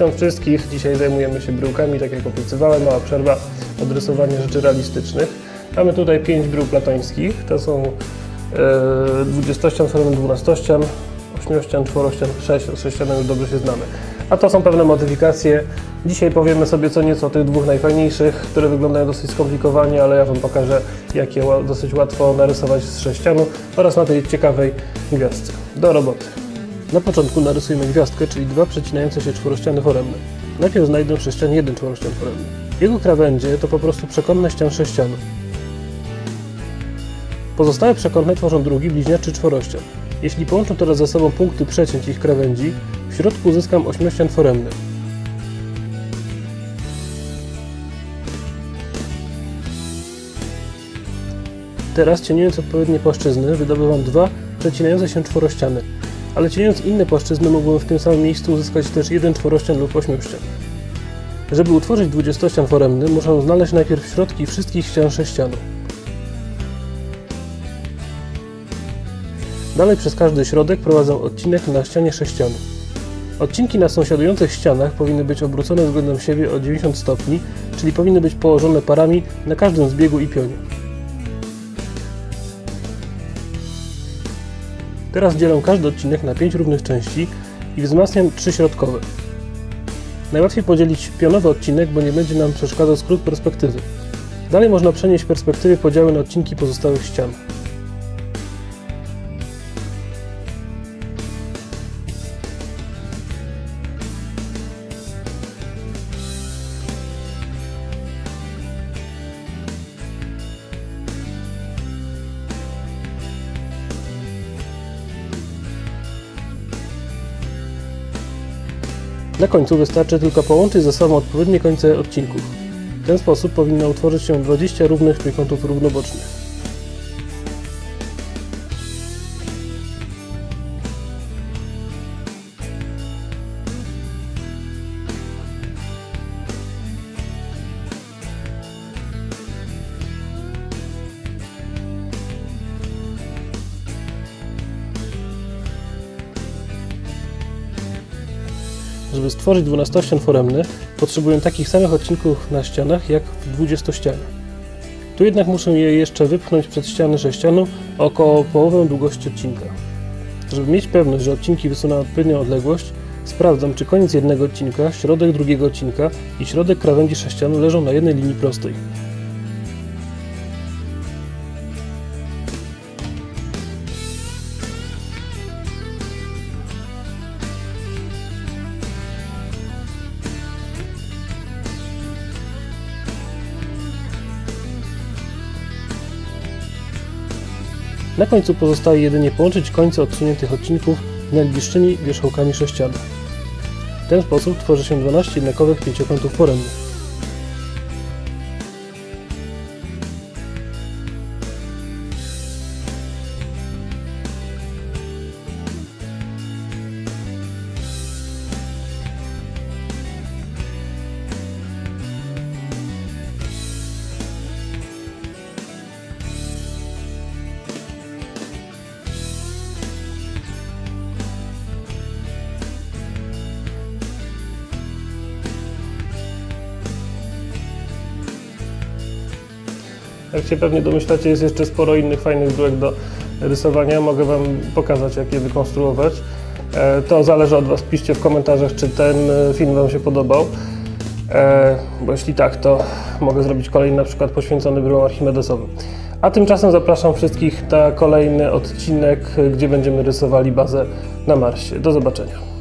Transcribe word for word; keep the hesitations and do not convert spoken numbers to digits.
Witam wszystkich. Dzisiaj zajmujemy się bryłkami, tak jak obiecywałem, mała przerwa od rysowania rzeczy realistycznych. Mamy tutaj pięć brył platońskich. To są yy, dwudziestościan foremny, dwunastościan, ośmiościan, czworościan, sześć, od sześcianem już dobrze się znamy. A to są pewne modyfikacje. Dzisiaj powiemy sobie co nieco o tych dwóch najfajniejszych, które wyglądają dosyć skomplikowanie, ale ja Wam pokażę, jak je dosyć łatwo narysować z sześcianu oraz na tej ciekawej gwiazdce. Do roboty! Na początku narysujmy gwiazdkę, czyli dwa przecinające się czworościany foremne. Najpierw znajdę sześcian, jeden czworościan foremny. Jego krawędzie to po prostu przekątne ścian sześcianu. Pozostałe przekątne tworzą drugi, bliźniaczy czworościan. Jeśli połączę teraz ze sobą punkty przecięć ich krawędzi, w środku uzyskam ośmiościan foremny. Teraz, cieniąc odpowiednie płaszczyzny, wydobywam dwa przecinające się czworościany. Ale cieniąc inne płaszczyzny, mogłem w tym samym miejscu uzyskać też jeden czworościan lub ośmiościan. Żeby utworzyć dwudziestościan foremny, muszę znaleźć najpierw środki wszystkich ścian sześcianu. Dalej przez każdy środek prowadzę odcinek na ścianie sześcianu. Odcinki na sąsiadujących ścianach powinny być obrócone względem siebie o dziewięćdziesiąt stopni, czyli powinny być położone parami na każdym zbiegu i pionie. Teraz dzielę każdy odcinek na pięć równych części i wzmacniam trzy środkowe. Najłatwiej podzielić pionowy odcinek, bo nie będzie nam przeszkadzał skrót perspektywy. Dalej można przenieść perspektywy podziały na odcinki pozostałych ścian. Na końcu wystarczy tylko połączyć ze sobą odpowiednie końce odcinków. W ten sposób powinno utworzyć się dwadzieścia równych trójkątów równobocznych. Żeby stworzyć dwunastościan foremny, potrzebuję takich samych odcinków na ścianach jak w dwudziestościanie. Tu jednak muszę je jeszcze wypchnąć przed ściany sześcianu o około połowę długości odcinka. Żeby mieć pewność, że odcinki wysunę na odpowiednią odległość, sprawdzam, czy koniec jednego odcinka, środek drugiego odcinka i środek krawędzi sześcianu leżą na jednej linii prostej. Na końcu pozostaje jedynie połączyć końce odsuniętych odcinków z najbliższymi wierzchołkami sześcianu. W ten sposób tworzy się dwanaście jednakowych pięciokątów foremnych. Jak się pewnie domyślacie, jest jeszcze sporo innych fajnych bryłek do rysowania. Mogę Wam pokazać, jak je wykonstruować. To zależy od Was. Piszcie w komentarzach, czy ten film Wam się podobał. Bo jeśli tak, to mogę zrobić kolejny, na przykład poświęcony bryłom archimedesowym. A tymczasem zapraszam wszystkich na kolejny odcinek, gdzie będziemy rysowali bazę na Marsie. Do zobaczenia.